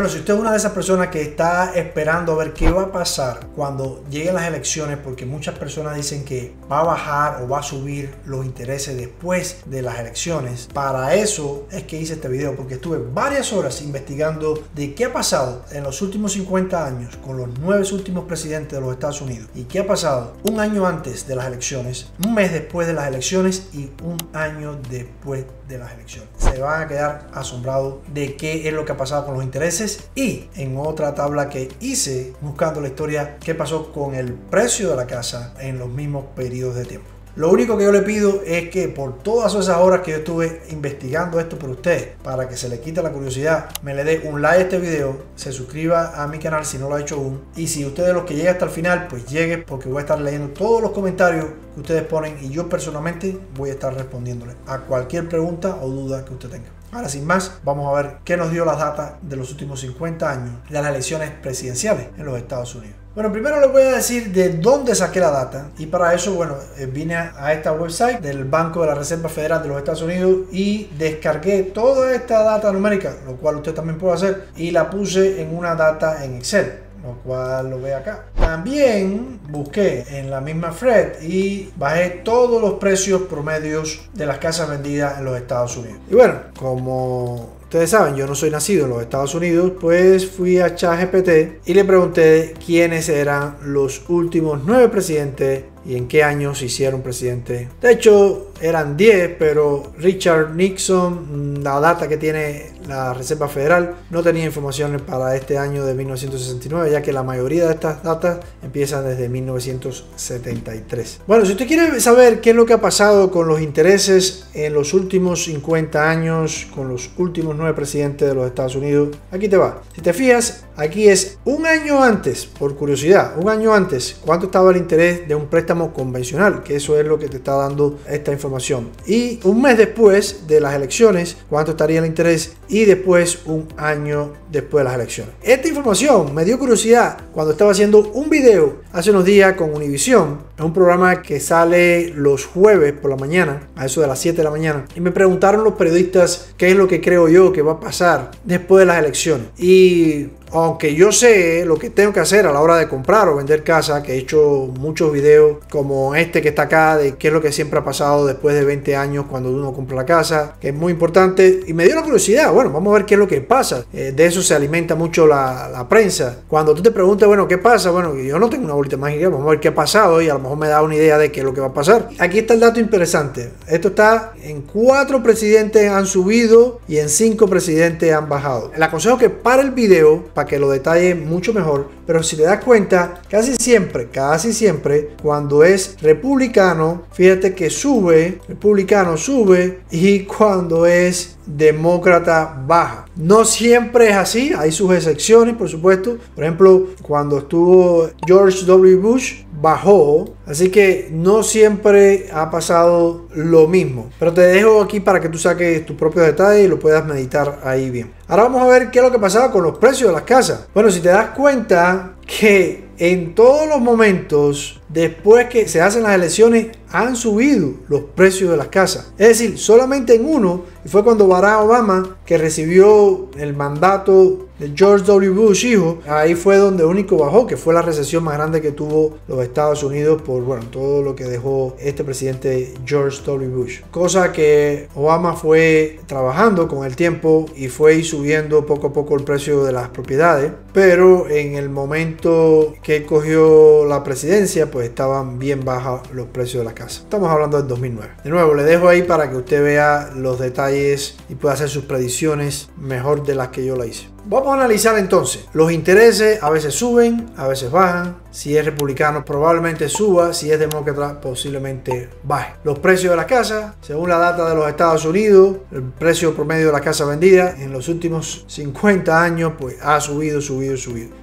Bueno, si usted es una de esas personas que está esperando a ver qué va a pasar cuando lleguen las elecciones, porque muchas personas dicen que va a bajar o va a subir los intereses después de las elecciones, para eso es que hice este video, porque estuve varias horas investigando de qué ha pasado en los últimos 50 años con los 9 últimos presidentes de los Estados Unidos y qué ha pasado un año antes de las elecciones, un mes después de las elecciones y un año después de las elecciones. Se van a quedar asombrados de qué es lo que ha pasado con los intereses. Y en otra tabla que hice buscando la historia, qué pasó con el precio de la casa en los mismos periodos de tiempo. Lo único que yo le pido es que por todas esas horas que yo estuve investigando esto por usted, para que se le quite la curiosidad, me le dé un like a este video, se suscriba a mi canal si no lo ha hecho aún, y si usted es los que llega hasta el final, pues llegue, porque voy a estar leyendo todos los comentarios que ustedes ponen y yo personalmente voy a estar respondiéndole a cualquier pregunta o duda que usted tenga. Ahora, sin más, vamos a ver qué nos dio las datas de los últimos 50 años de las elecciones presidenciales en los Estados Unidos. Bueno, primero les voy a decir de dónde saqué la data, y para eso, bueno, vine a esta website del Banco de la Reserva Federal de los Estados Unidos y descargué toda esta data numérica, lo cual usted también puede hacer, y la puse en una data en Excel, lo cual lo ve acá. También busqué en la misma thread y bajé todos los precios promedios de las casas vendidas en los Estados Unidos. Y bueno, como ustedes saben, yo no soy nacido en los Estados Unidos, pues fui a ChatGPT y le pregunté quiénes eran los últimos 9 presidentes y en qué años hicieron presidente. De hecho, eran 10, pero Richard Nixon, la data que tiene la Reserva Federal, no tenía informaciones para este año de 1969, ya que la mayoría de estas datas empiezan desde 1973. Bueno, si usted quiere saber qué es lo que ha pasado con los intereses en los últimos 50 años, con los últimos 9 presidentes de los Estados Unidos, aquí te va. Si te fijas, aquí es un año antes, por curiosidad, un año antes, cuánto estaba el interés de un préstamo convencional, que eso es lo que te está dando esta información. Y un mes después de las elecciones, cuánto estaría el interés, y después un año después de las elecciones. Esta información me dio curiosidad cuando estaba haciendo un video hace unos días con Univision. Es un programa que sale los jueves por la mañana, a eso de las 7 de la mañana. Y me preguntaron los periodistas qué es lo que creo yo que va a pasar después de las elecciones. Y aunque yo sé lo que tengo que hacer a la hora de comprar o vender casa, que he hecho muchos videos como este que está acá, de qué es lo que siempre ha pasado después de 20 años cuando uno compra la casa, que es muy importante, y me dio la curiosidad. Bueno, vamos a ver qué es lo que pasa. De eso se alimenta mucho la prensa. Cuando tú te preguntas, bueno, ¿qué pasa? Bueno, yo no tengo una bolita mágica, vamos a ver qué ha pasado y a lo mejor me da una idea de qué es lo que va a pasar. Aquí está el dato interesante. Esto está en 4 presidentes han subido y en 5 presidentes han bajado. Le aconsejo que pare el video para que lo detalle mucho mejor, pero si te das cuenta, casi siempre cuando es republicano, fíjate que sube, republicano sube, y cuando es demócrata baja. No siempre es así, hay sus excepciones, por supuesto. Por ejemplo, cuando estuvo George W. Bush, bajó, así que no siempre ha pasado lo mismo, pero te dejo aquí para que tú saques tus propios detalles y lo puedas meditar ahí bien. Ahora vamos a ver qué es lo que pasaba con los precios de las casas. Bueno, si te das cuenta que en todos los momentos después que se hacen las elecciones han subido los precios de las casas, es decir, solamente en uno, y fue cuando Barack Obama, que recibió el mandato de George W. Bush hijo, ahí fue donde único bajó, que fue la recesión más grande que tuvo los Estados Unidos por, bueno, todo lo que dejó este presidente George W. Bush, cosa que Obama fue trabajando con el tiempo y fue subiendo poco a poco el precio de las propiedades, pero en el momento que cogió la presidencia, pues estaban bien bajos los precios de las casas. Estamos hablando del 2009. De nuevo, le dejo ahí para que usted vea los detalles y pueda hacer sus predicciones mejor de las que yo la hice. Vamos a analizar entonces. Los intereses a veces suben, a veces bajan. Si es republicano probablemente suba, si es demócrata posiblemente baje. Los precios de las casas, según la data de los Estados Unidos, el precio promedio de la casa vendida en los últimos 50 años pues ha subido.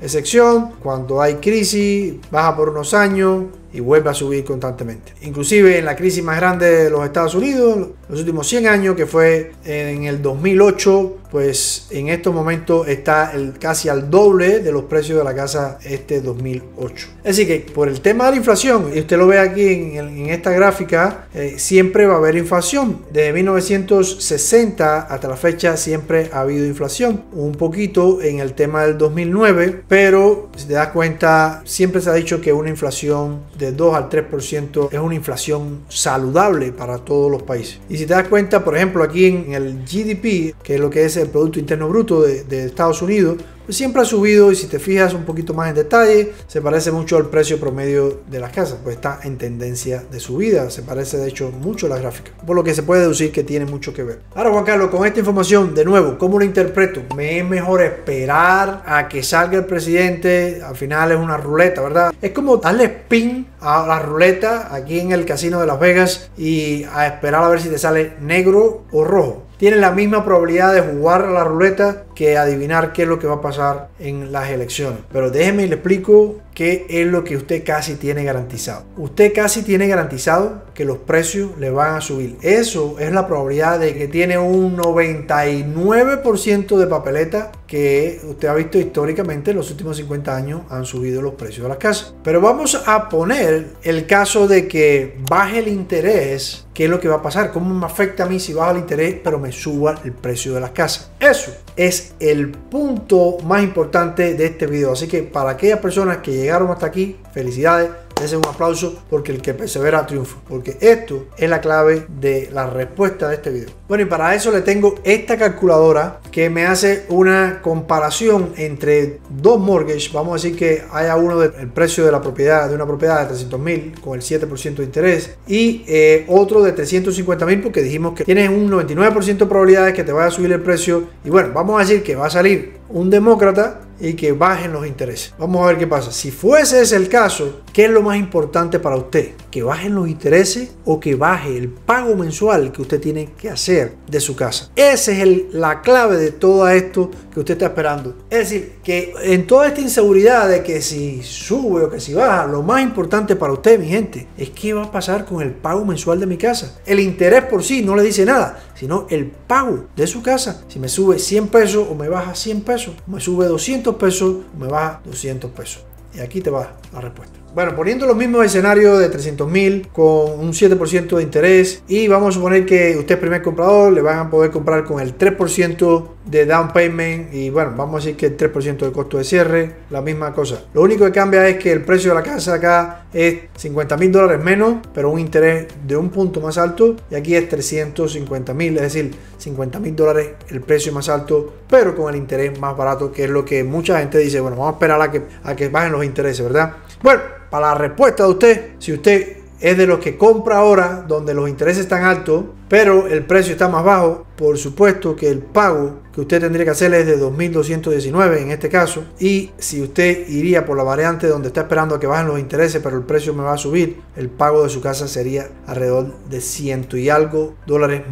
Excepción, cuando hay crisis, baja por unos años y vuelve a subir constantemente. Inclusive en la crisis más grande de los Estados Unidos, los últimos 100 años, que fue en el 2008, pues en estos momentos está casi al doble de los precios de la casa este 2008. Así que por el tema de la inflación, y usted lo ve aquí en esta gráfica, siempre va a haber inflación. Desde 1960 hasta la fecha siempre ha habido inflación. Un poquito en el tema del 2009, pero si te das cuenta, siempre se ha dicho que una inflación de 2 al 3% es una inflación saludable para todos los países. Y si te das cuenta, por ejemplo, aquí en el GDP, que es lo que es el Producto Interno Bruto de Estados Unidos, pues siempre ha subido, y si te fijas un poquito más en detalle, se parece mucho al precio promedio de las casas, pues está en tendencia de subida, se parece de hecho mucho a la gráfica, por lo que se puede deducir que tiene mucho que ver. Ahora, Juan Carlos, con esta información, de nuevo, ¿cómo lo interpreto? ¿Me es mejor esperar a que salga el presidente? Al final es una ruleta, ¿verdad? Es como darle spin a la ruleta aquí en el casino de Las Vegas y a esperar a ver si te sale negro o rojo. Tienen la misma probabilidad de jugar a la ruleta que adivinar qué es lo que va a pasar en las elecciones. Pero déjeme y le explico qué es lo que usted casi tiene garantizado. Usted casi tiene garantizado que los precios le van a subir. Eso es la probabilidad de que tiene un 99% de papeleta, que usted ha visto históricamente en los últimos 50 años han subido los precios de las casas. Pero vamos a poner el caso de que baje el interés. ¿Qué es lo que va a pasar? ¿Cómo me afecta a mí si baja el interés pero me suba el precio de las casas? Eso es el punto más importante de este video. Así que para aquellas personas que llegaron hasta aquí, felicidades. Dense un aplauso, porque el que persevera triunfa, porque esto es la clave de la respuesta de este video. Bueno, y para eso le tengo esta calculadora que me hace una comparación entre dos mortgages. Vamos a decir que haya uno del precio de la propiedad, de una propiedad de 300.000 con el 7% de interés, y otro de 350.000, porque dijimos que tienes un 99% de probabilidades que te vaya a subir el precio. Y bueno, vamos a decir que va a salir un demócrata y que bajen los intereses. Vamos a ver qué pasa. Si fuese ese el caso, ¿qué es lo más importante para usted? ¿Que bajen los intereses o que baje el pago mensual que usted tiene que hacer de su casa? Esa es la clave de todo esto que usted está esperando. Es decir, que en toda esta inseguridad de que si sube o que si baja, lo más importante para usted, mi gente, es qué va a pasar con el pago mensual de mi casa. El interés por sí no le dice nada, sino el pago de su casa. Si me sube 100 pesos o me baja 100 pesos, me sube 200 pesos o me baja 200 pesos. Y aquí te va la respuesta. Bueno, poniendo los mismos escenarios de 300.000 con un 7% de interés, y vamos a suponer que usted es primer comprador, le van a poder comprar con el 3% de down payment, y bueno, vamos a decir que el 3% de costo de cierre, la misma cosa. Lo único que cambia es que el precio de la casa acá es $50.000 menos, pero un interés de un punto más alto, y aquí es $350.000, es decir, $50.000 el precio más alto, pero con el interés más barato, que es lo que mucha gente dice, bueno, vamos a esperar a que bajen los intereses, ¿verdad? Bueno, para la respuesta de usted, si usted es de los que compra ahora, donde los intereses están altos, pero el precio está más bajo, por supuesto que el pago que usted tendría que hacer es de 2.219 en este caso. Y si usted iría por la variante donde está esperando a que bajen los intereses, pero el precio me va a subir, el pago de su casa sería alrededor de $100 y algo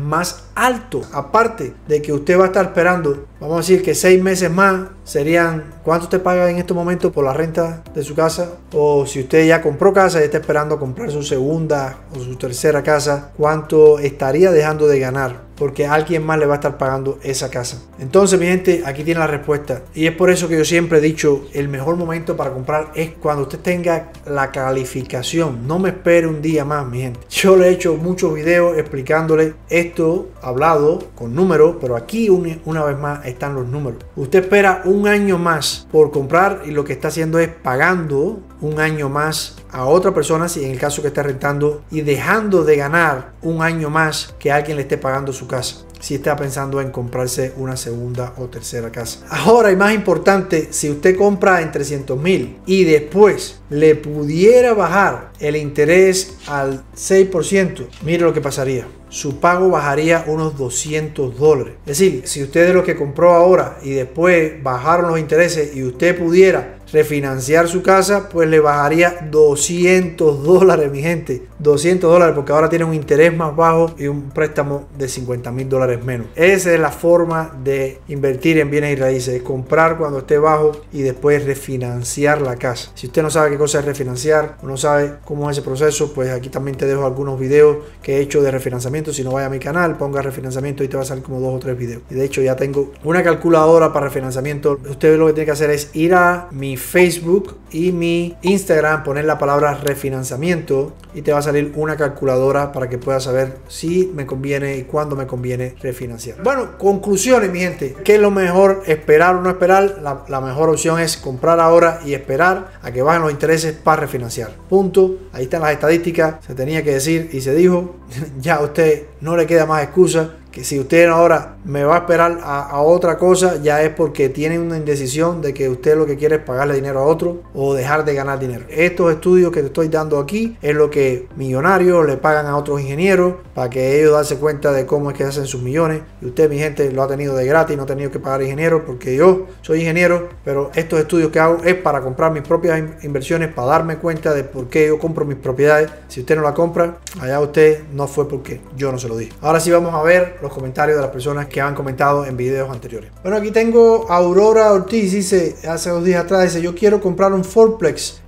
más alto. Aparte de que usted va a estar esperando, vamos a decir que 6 meses más, serían cuánto usted paga en este momento por la renta de su casa. O si usted ya compró casa y está esperando comprar su segunda o su tercera casa, cuánto estaría dejando de ganar, porque alguien más le va a estar pagando esa casa. Entonces, mi gente, aquí tiene la respuesta. Y es por eso que yo siempre he dicho, el mejor momento para comprar es cuando usted tenga la calificación. No me espere un día más, mi gente. Yo le he hecho muchos videos explicándole esto, hablado con números, pero aquí una vez más están los números. Usted espera un año más por comprar, y lo que está haciendo es pagando un año más a otra persona, si en el caso que está rentando, y dejando de ganar un año más que alguien le esté pagando su casa, si está pensando en comprarse una segunda o tercera casa. Ahora, y más importante, si usted compra en 300.000 y después le pudiera bajar el interés al 6%, mire lo que pasaría. Su pago bajaría unos $200. Es decir, si usted es de lo que compró ahora y después bajaron los intereses y usted pudiera refinanciar su casa, pues le bajaría $200, mi gente. $200, porque ahora tiene un interés más bajo y un préstamo de $50.000 menos. Esa es la forma de invertir en bienes y raíces, comprar cuando esté bajo y después refinanciar la casa. Si usted no sabe qué cosa es refinanciar o no sabe cómo es ese proceso, pues aquí también te dejo algunos videos que he hecho de refinanciamiento. Si no, vaya a mi canal, ponga refinanciamiento y te va a salir como 2 o 3 videos. Y de hecho ya tengo una calculadora para refinanciamiento. Usted lo que tiene que hacer es ir a mi Facebook y mi Instagram, poner la palabra refinanciamiento y te va a salir una calculadora para que puedas saber si me conviene y cuándo me conviene refinanciar. Bueno, conclusiones, mi gente. ¿Qué es lo mejor? ¿Esperar o no esperar? La mejor opción es comprar ahora y esperar a que bajen los intereses para refinanciar. Punto. Ahí están las estadísticas. Se tenía que decir y se dijo. Ya a usted no le queda más excusa. Que si usted ahora me va a esperar a otra cosa, ya es porque tiene una indecisión de que usted lo que quiere es pagarle dinero a otro o dejar de ganar dinero. Estos estudios que te estoy dando aquí es lo que millonarios le pagan a otros ingenieros para que ellos darse cuenta de cómo es que hacen sus millones. Y usted, mi gente, lo ha tenido de gratis, no ha tenido que pagar ingenieros, porque yo soy ingeniero, pero estos estudios que hago es para comprar mis propias inversiones, para darme cuenta de por qué yo compro mis propiedades. Si usted no la compra, allá usted no fue porque yo no se lo dije. Ahora sí vamos a ver los comentarios de las personas que han comentado en videos anteriores. Bueno, aquí tengo a Aurora Ortiz, dice, hace 2 días atrás, dice, yo quiero comprar un fourplex,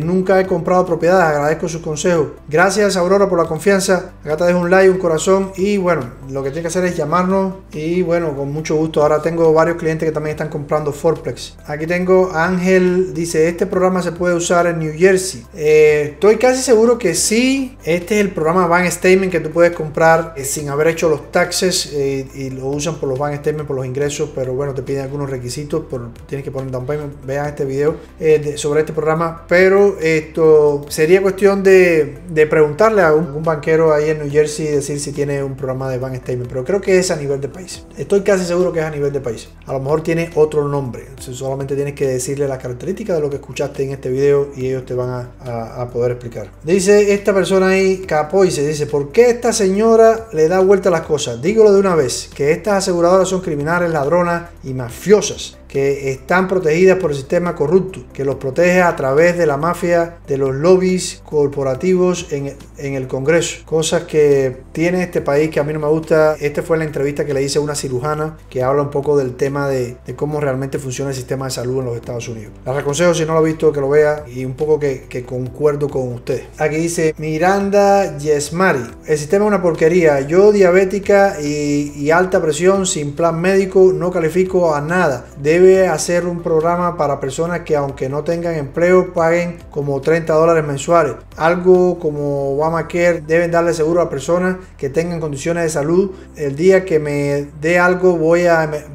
nunca he comprado propiedades, agradezco sus consejos. Gracias, Aurora, por la confianza. Acá te dejo un like, un corazón, y bueno, lo que tiene que hacer es llamarnos, y bueno, con mucho gusto. Ahora tengo varios clientes que también están comprando fourplex. Aquí tengo a Ángel, dice, este programa se puede usar en New Jersey. Estoy casi seguro que sí. Este es el programa Bank Statement que tú puedes comprar sin haber hecho los taxes, y lo usan por los bank statements, por los ingresos, pero bueno, te piden algunos requisitos, tienes que poner down payment. Vean este video sobre este programa, pero esto sería cuestión de preguntarle a un banquero ahí en New Jersey y decir si tiene un programa de bank statement, pero creo que es a nivel de país. Estoy casi seguro que es a nivel de país. A lo mejor tiene otro nombre, solamente tienes que decirle las características de lo que escuchaste en este video y ellos te van a poder explicar. Dice esta persona ahí, Capoy, se dice, ¿por qué esta señora le da vuelta a las cosas? Dígolo de una vez, que estas aseguradoras son criminales, ladronas y mafiosas, que están protegidas por el sistema corrupto, que los protege a través de la mafia, de los lobbies corporativos en el Congreso. Cosas que tiene este país que a mí no me gusta. Esta fue la entrevista que le hice a una cirujana que habla un poco del tema de cómo realmente funciona el sistema de salud en los Estados Unidos. Les aconsejo, si no lo ha visto, que lo vea, y un poco que concuerdo con usted. Aquí dice Miranda Yesmari, el sistema es una porquería, yo diabética y alta presión, sin plan médico, no califico a nada. Debe hacer un programa para personas que, aunque no tengan empleo, paguen como $30 mensuales. Algo como Obamacare. Deben darle seguro a personas que tengan condiciones de salud. El día que me dé algo, voy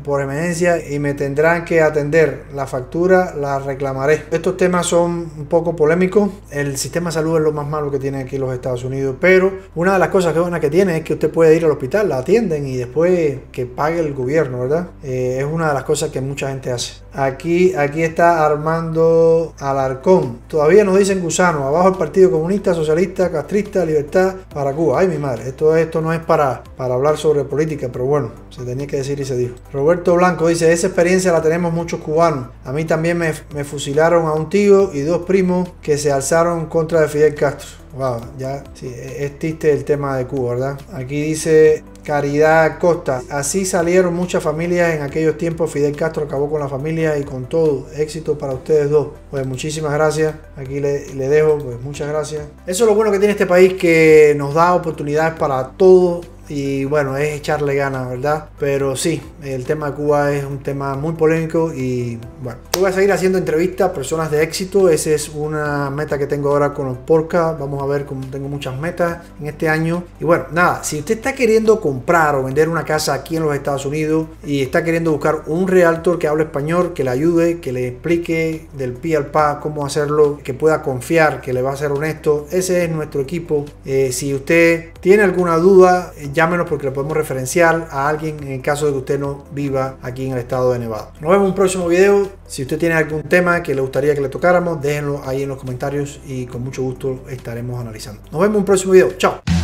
por emergencia y me tendrán que atender. La factura la reclamaré. Estos temas son un poco polémicos. El sistema de salud es lo más malo que tiene aquí los Estados Unidos. Pero una de las cosas que buenas que tiene es que usted puede ir al hospital, la atienden y después que pague el gobierno, ¿verdad? Es una de las cosas que mucha gente hace. Aquí está Armando Alarcón. Todavía nos dicen gusano. Abajo el Partido Comunista, Socialista, Castrista, Libertad para Cuba. Ay, mi madre. Esto no es para hablar sobre política, pero bueno, se tenía que decir y se dijo. Roberto Blanco dice, esa experiencia la tenemos muchos cubanos. A mí también me fusilaron a un tío y 2 primos que se alzaron contra de Fidel Castro. Wow, ya sí, es triste el tema de Cuba, ¿verdad? Aquí dice Caridad Costa, así salieron muchas familias en aquellos tiempos. Fidel Castro acabó con la familia y con todo. Éxito para ustedes dos. Pues muchísimas gracias. Aquí le dejo, pues muchas gracias. Eso es lo bueno que tiene este país, que nos da oportunidades para todos. Y bueno, es echarle ganas, ¿verdad? Pero sí, el tema de Cuba es un tema muy polémico y bueno, yo voy a seguir haciendo entrevistas a personas de éxito. Esa es una meta que tengo ahora con los podcasts. Vamos a ver, cómo tengo muchas metas en este año. Y bueno, nada, si usted está queriendo comprar o vender una casa aquí en los Estados Unidos y está queriendo buscar un realtor que hable español, que le ayude, que le explique del pi al pa cómo hacerlo, que pueda confiar, que le va a ser honesto, ese es nuestro equipo. Si usted tiene alguna duda, llámenos porque le podemos referenciar a alguien en el caso de que usted no viva aquí en el estado de Nevada. Nos vemos en un próximo video. Si usted tiene algún tema que le gustaría que le tocáramos, déjenlo ahí en los comentarios y con mucho gusto estaremos analizando. Nos vemos en un próximo video. Chao.